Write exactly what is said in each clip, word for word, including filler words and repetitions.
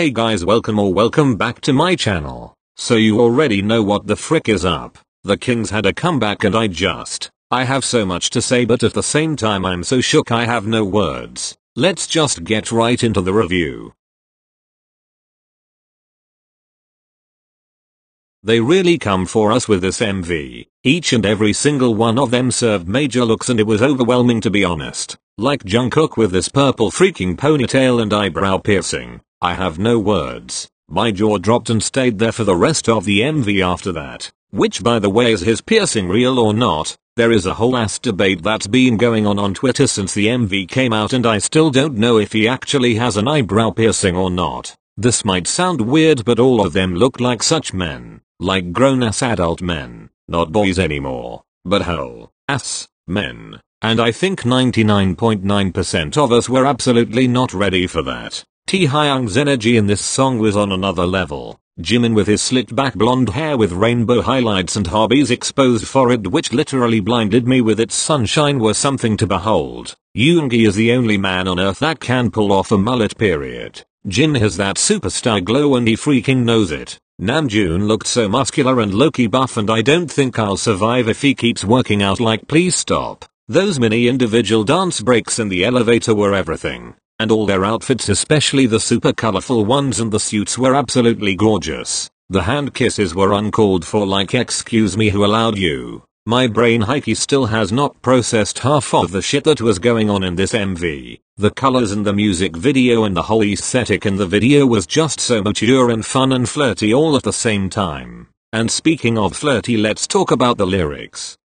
Hey guys, welcome or welcome back to my channel. So you already know what the frick is up. The Kings had a comeback and I just, I have so much to say, but at the same time I'm so shook I have no words. Let's just get right into the review. They really come for us with this M V. Each and every single one of them served major looks and it was overwhelming, to be honest. Like Jungkook with this purple freaking ponytail and eyebrow piercing. I have no words. My jaw dropped and stayed there for the rest of the M V after that. Which, by the way, is his piercing real or not? There is a whole ass debate that's been going on on Twitter since the M V came out and I still don't know if he actually has an eyebrow piercing or not. This might sound weird, but all of them look like such men. Like grown-ass adult men, not boys anymore, but whole-ass men. And I think ninety-nine point nine percent of us were absolutely not ready for that. T. Hyung's energy in this song was on another level. Jimin with his slicked-back blonde hair with rainbow highlights and Harbi's exposed forehead, which literally blinded me with its sunshine, were something to behold. Yoongi is the only man on earth that can pull off a mullet, period. Jin has that superstar glow and he freaking knows it. Namjoon looked so muscular and low-key buff, and I don't think I'll survive if he keeps working out. Like, please stop. Those mini individual dance breaks in the elevator were everything. And all their outfits, especially the super colorful ones and the suits, were absolutely gorgeous. The hand kisses were uncalled for, like, excuse me, who allowed you? My brain hikey still has not processed half of the shit that was going on in this M V. The colors and the music video and the whole aesthetic in the video was just so mature and fun and flirty all at the same time. And speaking of flirty, let's talk about the lyrics.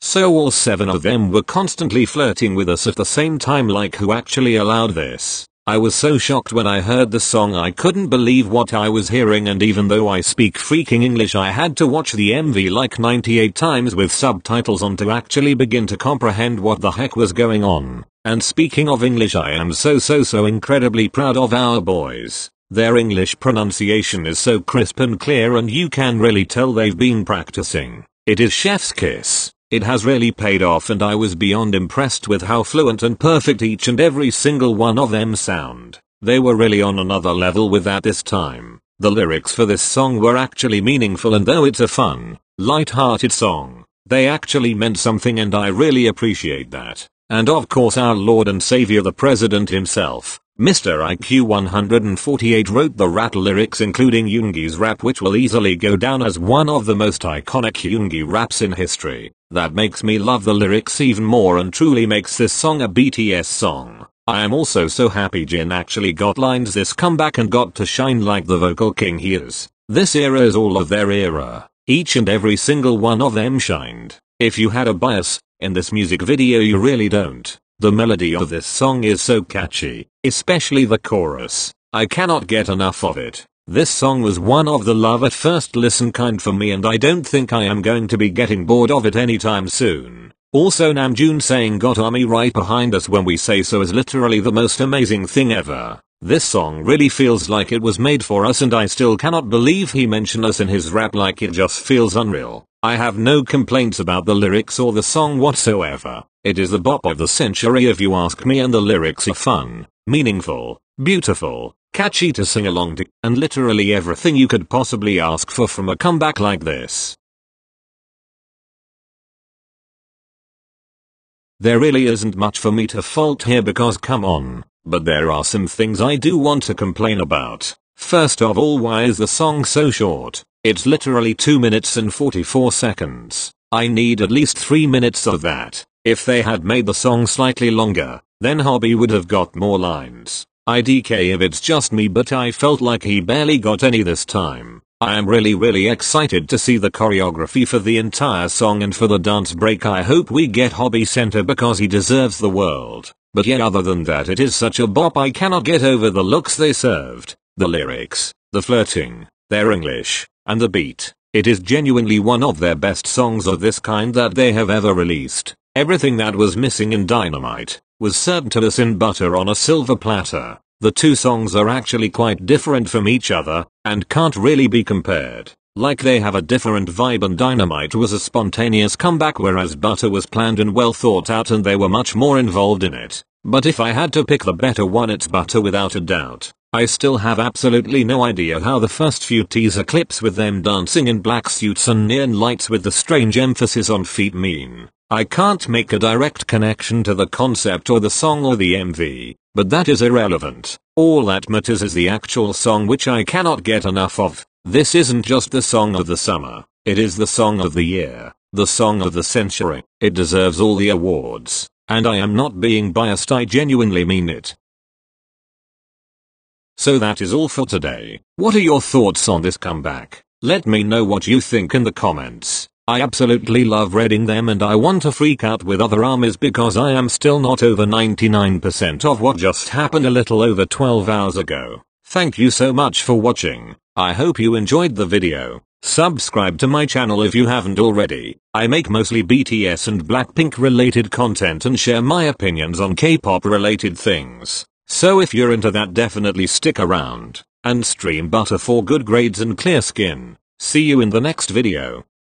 So all seven of them were constantly flirting with us at the same time. Like, who actually allowed this? I was so shocked when I heard the song, I couldn't believe what I was hearing, and even though I speak freaking English, I had to watch the M V like ninety-eight times with subtitles on to actually begin to comprehend what the heck was going on. And speaking of English, I am so so so incredibly proud of our boys. Their English pronunciation is so crisp and clear, and you can really tell they've been practicing. It is chef's kiss. It has really paid off, and I was beyond impressed with how fluent and perfect each and every single one of them sound. They were really on another level with that this time. The lyrics for this song were actually meaningful, and though it's a fun, light-hearted song, they actually meant something, and I really appreciate that. And of course our Lord and Savior the President himself, Mister I Q one forty-eight, wrote the rap lyrics, including Yoongi's rap, which will easily go down as one of the most iconic Yoongi raps in history. That makes me love the lyrics even more and truly makes this song a B T S song. I am also so happy Jin actually got lines this comeback and got to shine like the vocal king he is. This era is all of their era. Each and every single one of them shined. If you had a bias, in this music video you really don't. The melody of this song is so catchy, especially the chorus. I cannot get enough of it. This song was one of the love at first listen kind for me, and I don't think I am going to be getting bored of it anytime soon. Also, Namjoon saying "Got ARMY right behind us when we say so" is literally the most amazing thing ever. This song really feels like it was made for us, and I still cannot believe he mentioned us in his rap. Like, it just feels unreal. I have no complaints about the lyrics or the song whatsoever. It is the bop of the century if you ask me, and the lyrics are fun, meaningful, beautiful, catchy to sing along to, and literally everything you could possibly ask for from a comeback like this. There really isn't much for me to fault here because come on, but there are some things I do want to complain about. First of all, why is the song so short? It's literally two minutes and forty-four seconds. I need at least three minutes of that. If they had made the song slightly longer, then Harbi would have got more lines. I D K if it's just me, but I felt like he barely got any this time. I am really really excited to see the choreography for the entire song and for the dance break. I hope we get Hobby Center because he deserves the world. But yeah, other than that, it is such a bop. I cannot get over the looks they served, the lyrics, the flirting, their English, and the beat. It is genuinely one of their best songs of this kind that they have ever released. Everything that was missing in Dynamite was served to us in Butter on a silver platter. The two songs are actually quite different from each other, and can't really be compared. Like, they have a different vibe, and Dynamite was a spontaneous comeback, whereas Butter was planned and well thought out, and they were much more involved in it. But if I had to pick the better one, it's Butter without a doubt. I still have absolutely no idea how the first few teaser clips with them dancing in black suits and neon lights with the strange emphasis on feet mean. I can't make a direct connection to the concept or the song or the M V, but that is irrelevant. All that matters is the actual song, which I cannot get enough of. This isn't just the song of the summer, it is the song of the year, the song of the century. It deserves all the awards, and I am not being biased, I genuinely mean it. So that is all for today. What are your thoughts on this comeback? Let me know what you think in the comments. I absolutely love reading them, and I want to freak out with other ARMYs because I am still not over ninety-nine percent of what just happened a little over twelve hours ago. Thank you so much for watching. I hope you enjoyed the video. Subscribe to my channel if you haven't already. I make mostly B T S and BLACKPINK related content and share my opinions on K-pop related things. So if you're into that, definitely stick around and stream Butter for good grades and clear skin. See you in the next video.